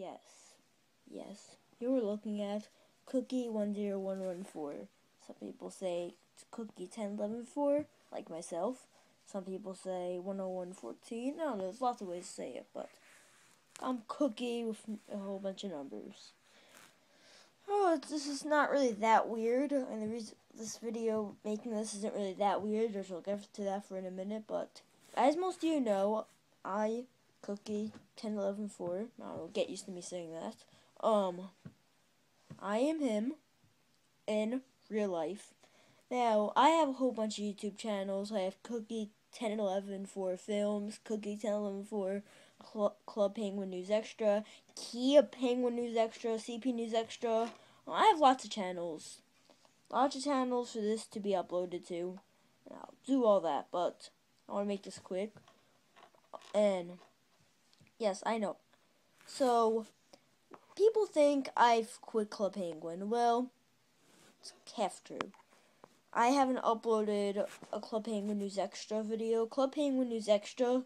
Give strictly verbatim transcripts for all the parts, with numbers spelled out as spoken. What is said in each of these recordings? Yes. Yes. You're looking at Cookie one zero one one four. Some people say Cookie ten eleven four, like myself. Some people say one oh one fourteen. I don't know, there's lots of ways to say it, but I'm Cookie with a whole bunch of numbers. Oh, this is not really that weird, and the reason this video, making this isn't really that weird, or we'll get to that for in a minute, but as most of you know, I, Cookie, ten eleven four, I'll get used to me saying that, um, I am him in real life. Now, I have a whole bunch of YouTube channels. I have Cookie ten eleven four Films, Cookie ten eleven four, Cl Club Penguin News Extra, Kia Penguin News Extra, C P News Extra. Well, I have lots of channels. Lots of channels for this to be uploaded to. And I'll do all that, but I want to make this quick. And, yes, I know. So, people think I've quit Club Penguin. Well, it's half true. I haven't uploaded a Club Penguin News Extra video. Club Penguin News Extra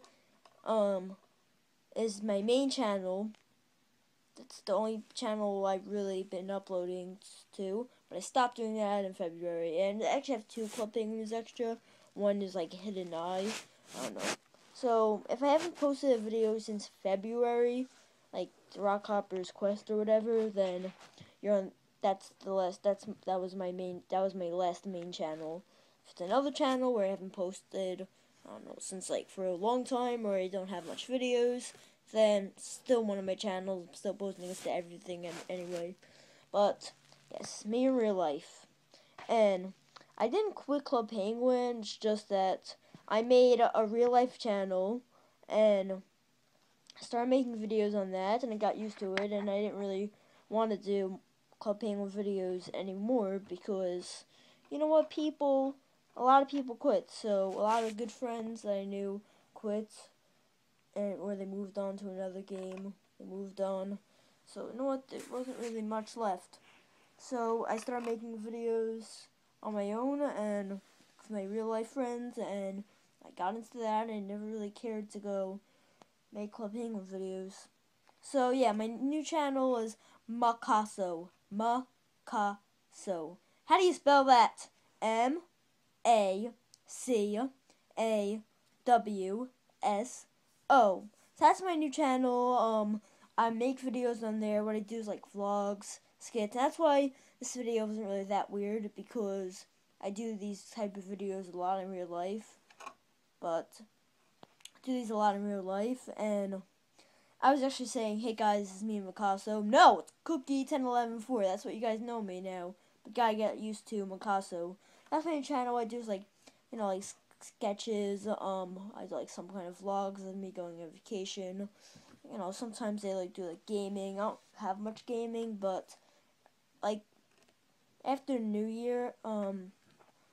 um, is my main channel. That's the only channel I've really been uploading to. But I stopped doing that in February. And I actually have two Club Penguin News Extra. One is like Hidden Eye. I don't know. So if I haven't posted a video since February, like Rockhopper's Quest or whatever, then you're on... That's the last. That's that was my main. That was my last main channel. If it's another channel where I haven't posted, I don't know, since like for a long time, or I don't have much videos, then still one of my channels. I'm still posting this to everything and anyway. But yes, me in real life, and I didn't quit Club Penguin. It's just that I made a, a real life channel and started making videos on that, and I got used to it, and I didn't really want to do Club Penguin videos anymore because, you know what, people, a lot of people quit, so a lot of good friends that I knew quit, and or they moved on to another game, they moved on, so you know what, there wasn't really much left, so I started making videos on my own and with my real life friends, and I got into that, and I never really cared to go make Club Penguin videos, so yeah, my new channel was Makaso. Makaso. How do you spell that? M A C A W S O. So that's my new channel. Um, I make videos on there. What I do is like vlogs, skits. That's why this video wasn't really that weird because I do these type of videos a lot in real life. But I do these a lot in real life, and I was actually saying, hey guys, this is me and Makaso. No, it's Cookie ten eleven four. That's what you guys know me now. But gotta get used to Makaso. That's my channel. I do is like, you know, like sketches. Um, I do like some kind of vlogs of me going on vacation. You know, sometimes they like do like gaming. I don't have much gaming, but like after New Year, um,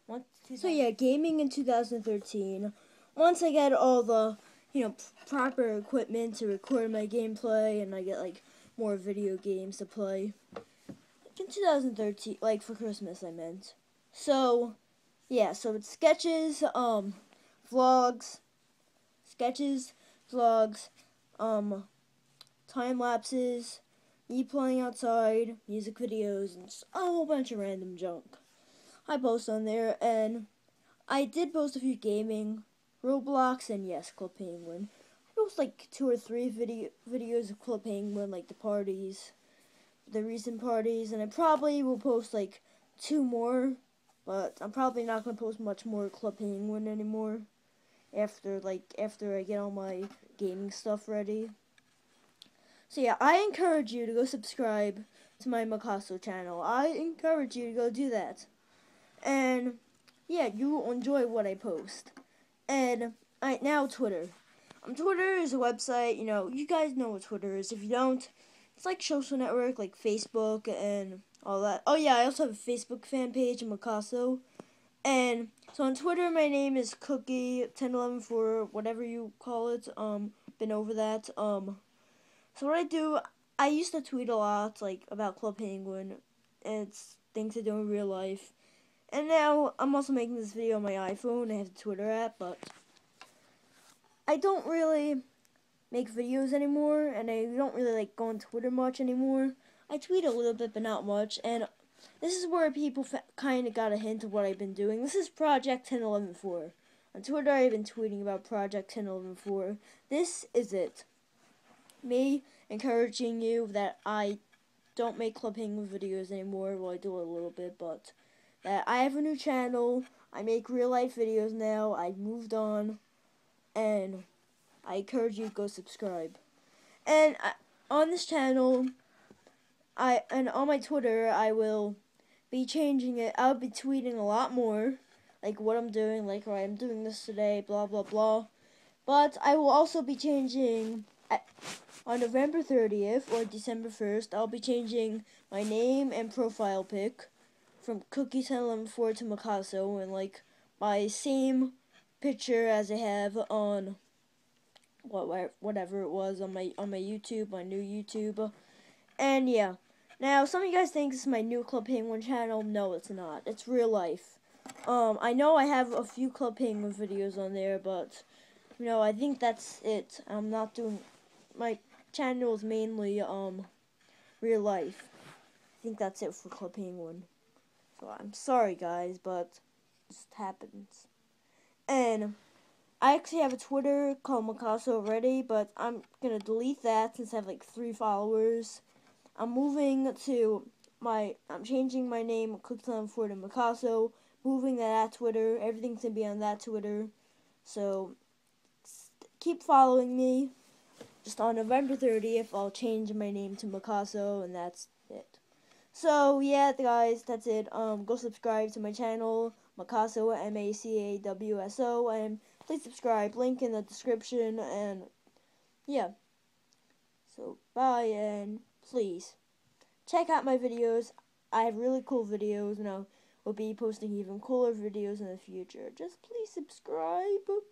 once so yeah, gaming in two thousand thirteen. Once I get all the, you know, proper equipment to record my gameplay, and I get, like, more video games to play. In two thousand thirteen, like, for Christmas, I meant. So, yeah, so it's sketches, um, vlogs, sketches, vlogs, um, time lapses, me playing outside, music videos, and just a whole bunch of random junk I post on there, and I did post a few gaming, Roblox, and yes, Club Penguin. I post like two or three video videos of Club Penguin, like the parties, the recent parties, and I probably will post like two more, but I'm probably not going to post much more Club Penguin anymore after like after I get all my gaming stuff ready. So yeah, I encourage you to go subscribe to my Makaso channel. I encourage you to go do that. And yeah, you will enjoy what I post. And right now, Twitter. Um, Twitter is a website, you know, you guys know what Twitter is. If you don't, it's like social network, like Facebook and all that. Oh yeah, I also have a Facebook fan page, Makaso. And so on Twitter, my name is Cookie ten eleven four, whatever you call it. Um, been over that. Um, so what I do, I used to tweet a lot, like about Club Penguin and it's things I do in real life. And now, I'm also making this video on my iPhone. I have a Twitter app, but I don't really make videos anymore, and I don't really like go on Twitter much anymore. I tweet a little bit, but not much, and this is where people kind of got a hint of what I've been doing. This is Project one oh one one four. On Twitter, I've been tweeting about Project one oh one one four. This is it. Me encouraging you that I don't make Club Penguin videos anymore. Well, I do a little bit, but that I have a new channel. I make real-life videos now. I've moved on, and I encourage you to go subscribe. And I, on this channel, I and on my Twitter, I will be changing it. I'll be tweeting a lot more, like what I'm doing, like why I'm doing this today, blah, blah, blah. But I will also be changing... At, on November thirtieth or December first, I'll be changing my name and profile pic from Cookie one oh one one four to Mikasa, and like my same picture as I have on what whatever it was on my on my YouTube, my new YouTube. And yeah, now some of you guys think this is my new Club Penguin channel. No, it's not. It's real life. Um, I know I have a few Club Penguin videos on there, but you know I think that's it. I'm not doing my channel is mainly um real life. I think that's it for Club Penguin. So I'm sorry guys, but this happens. And I actually have a Twitter called Mikasa already, but I'm gonna delete that since I have like three followers. I'm moving to my I'm changing my name Cookie one oh one one four to Mikasa, moving to that Twitter. Everything's gonna be on that Twitter. So keep following me. Just on November thirtieth, I'll change my name to Mikasa, and that's it. So, yeah, guys, that's it. Um, go subscribe to my channel, Mikasa, M A C A W S O, and please subscribe. Link in the description, and, yeah. So, bye, and please, check out my videos. I have really cool videos, and I will be posting even cooler videos in the future. Just please subscribe.